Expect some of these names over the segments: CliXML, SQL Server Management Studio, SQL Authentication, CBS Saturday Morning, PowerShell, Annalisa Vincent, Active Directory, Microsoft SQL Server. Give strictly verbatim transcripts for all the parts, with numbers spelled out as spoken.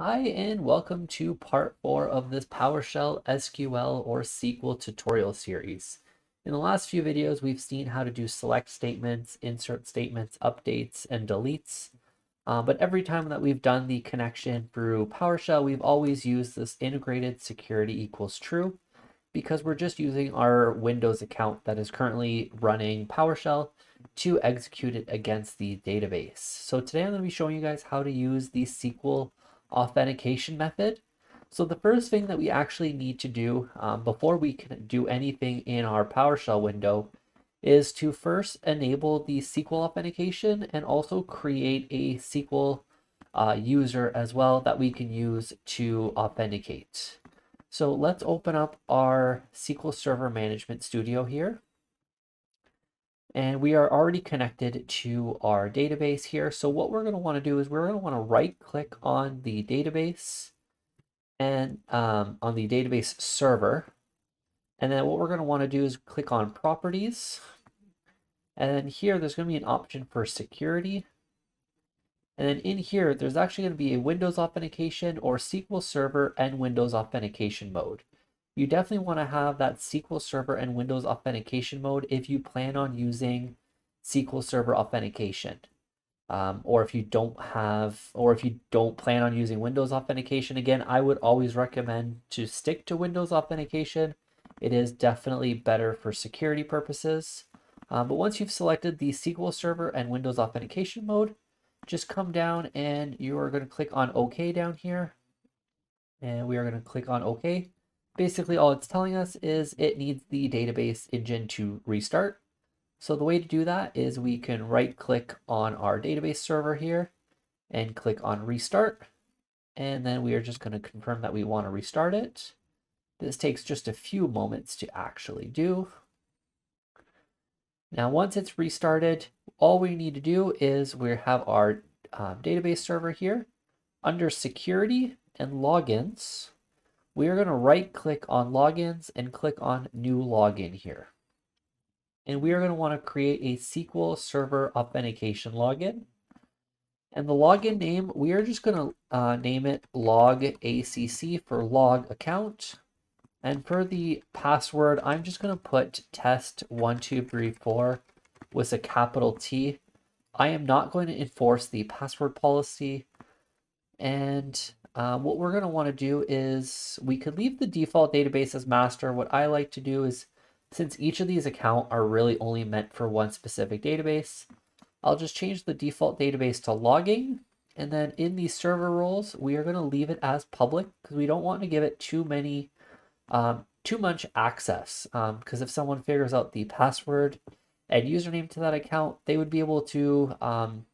Hi, and welcome to part four of this PowerShell S Q L or S Q L tutorial series. In the last few videos, we've seen how to do select statements, insert statements, updates, and deletes. Uh, but every time that we've done the connection through PowerShell, we've always used this integrated security equals true because we're just using our Windows account that is currently running PowerShell to execute it against the database. So today I'm going to be showing you guys how to use the S Q L authentication method. So the first thing that we actually need to do um, before we can do anything in our PowerShell window is to first enable the S Q L authentication and also create a S Q L uh, user as well that we can use to authenticate. So let's open up our S Q L Server Management Studio here. And we are already connected to our database here. So what we're going to want to do is we're going to want to right click on the database and um, on the database server. And then what we're going to want to do is click on properties. And then here there's going to be an option for security. And then in here, there's actually going to be a Windows authentication or S Q L Server and Windows authentication mode. You definitely want to have that S Q L Server and Windows authentication mode if you plan on using S Q L Server authentication. Um, or if you don't have, or if you don't plan on using Windows authentication, again, I would always recommend to stick to Windows authentication. It is definitely better for security purposes. Um, but once you've selected the S Q L Server and Windows authentication mode, just come down and you are going to click on OK down here. And we are going to click on OK. Basically, all it's telling us is it needs the database engine to restart. So the way to do that is we can right click on our database server here and click on restart. And then we are just going to confirm that we want to restart it. This takes just a few moments to actually do. Now, once it's restarted, all we need to do is we have our um, database server here under security and logins. We are going to right click on logins and click on new login here. And we are going to want to create a S Q L Server authentication login. And the login name, we are just going to uh, name it log A C C for log account. And for the password, I'm just going to put test one two three four with a capital T. I am not going to enforce the password policy. And Uh, what we're going to want to do is we could leave the default database as master. What I like to do is, since each of these accounts are really only meant for one specific database, I'll just change the default database to logging. And then in the server roles, we are going to leave it as public because we don't want to give it too many, um, too much access. Because um, if someone figures out the password and username to that account, they would be able to um,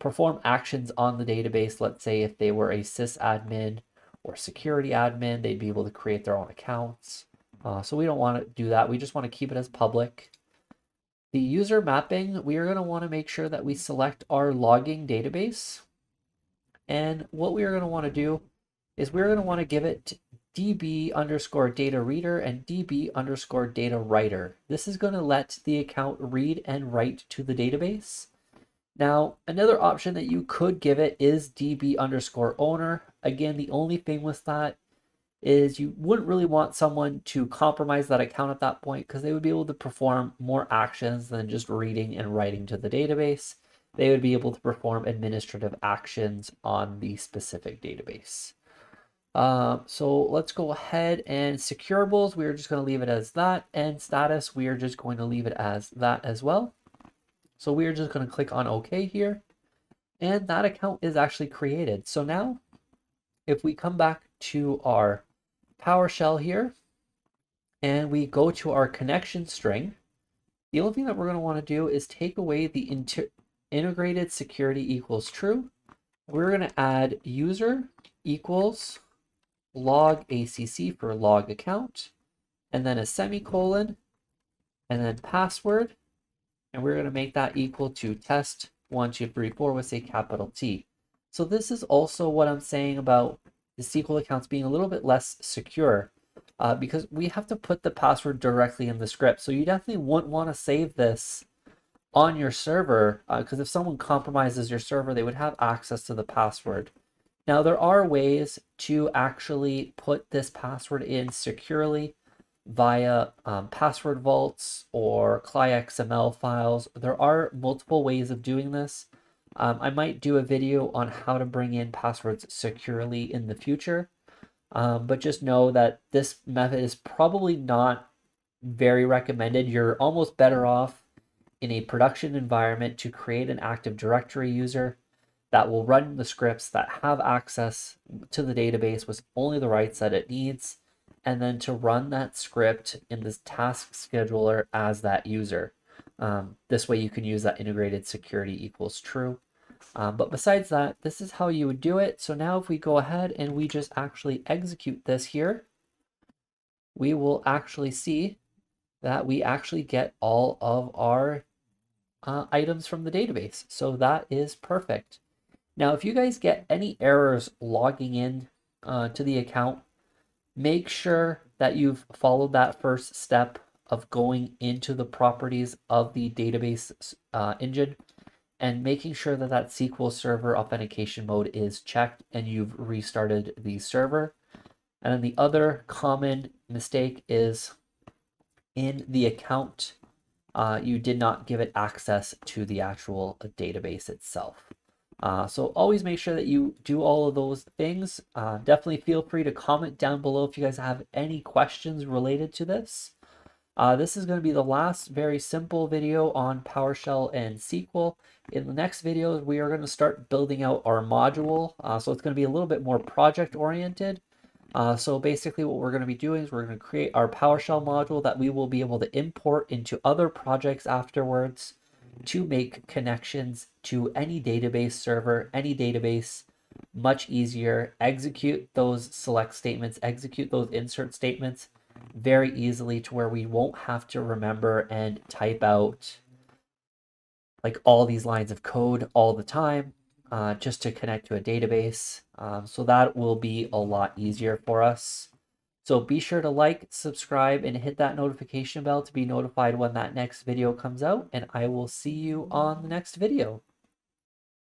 perform actions on the database. Let's say if they were a sysadmin or security admin, they'd be able to create their own accounts. Uh, so we don't want to do that. We just want to keep it as public. The user mapping, we are going to want to make sure that we select our logging database. And what we are going to want to do is we're going to want to give it db underscore data reader and db underscore data writer. This is going to let the account read and write to the database. Now, another option that you could give it is db underscore owner. Again, the only thing with that is you wouldn't really want someone to compromise that account at that point because they would be able to perform more actions than just reading and writing to the database. They would be able to perform administrative actions on the specific database. Uh, so let's go ahead and securables, we are just going to leave it as that. And status, we are just going to leave it as that as well. So we are just going to click on OK here, and that account is actually created. So now if we come back to our PowerShell here and we go to our connection string, the only thing that we're going to want to do is take away the integrated security equals true. We're going to add user equals log A C C for log account, and then a semicolon, and then password. And we're going to make that equal to test one two three four with a capital T. So this is also what I'm saying about the S Q L accounts being a little bit less secure uh, because we have to put the password directly in the script. So you definitely wouldn't want to save this on your server because uh, if someone compromises your server, they would have access to the password. Now there are ways to actually put this password in securely via um, password vaults or CliXML files. There are multiple ways of doing this. Um, I might do a video on how to bring in passwords securely in the future, um, but just know that this method is probably not very recommended. You're almost better off in a production environment to create an Active Directory user that will run the scripts that have access to the database with only the rights that it needs, and then to run that script in this task scheduler as that user. Um, this way you can use that integrated security equals true. Um, but besides that, this is how you would do it. So now if we go ahead and we just actually execute this here, we will actually see that we actually get all of our uh, items from the database. So that is perfect. Now, if you guys get any errors logging in uh, to the account, make sure that you've followed that first step of going into the properties of the database uh, engine and making sure that that S Q L Server authentication mode is checked and you've restarted the server. And then the other common mistake is in the account, uh, you did not give it access to the actual database itself. Uh, so always make sure that you do all of those things. Uh, definitely feel free to comment down below if you guys have any questions related to this. Uh, this is going to be the last very simple video on PowerShell and S Q L. In the next videos, we are going to start building out our module. Uh, so it's going to be a little bit more project oriented. Uh, so basically what we're going to be doing is we're going to create our PowerShell module that we will be able to import into other projects afterwards to make connections to any database server, any database much easier, execute those select statements, execute those insert statements very easily to where we won't have to remember and type out like all these lines of code all the time uh, just to connect to a database. Um, so that will be a lot easier for us. So be sure to like, subscribe, and hit that notification bell to be notified when that next video comes out, and I will see you on the next video.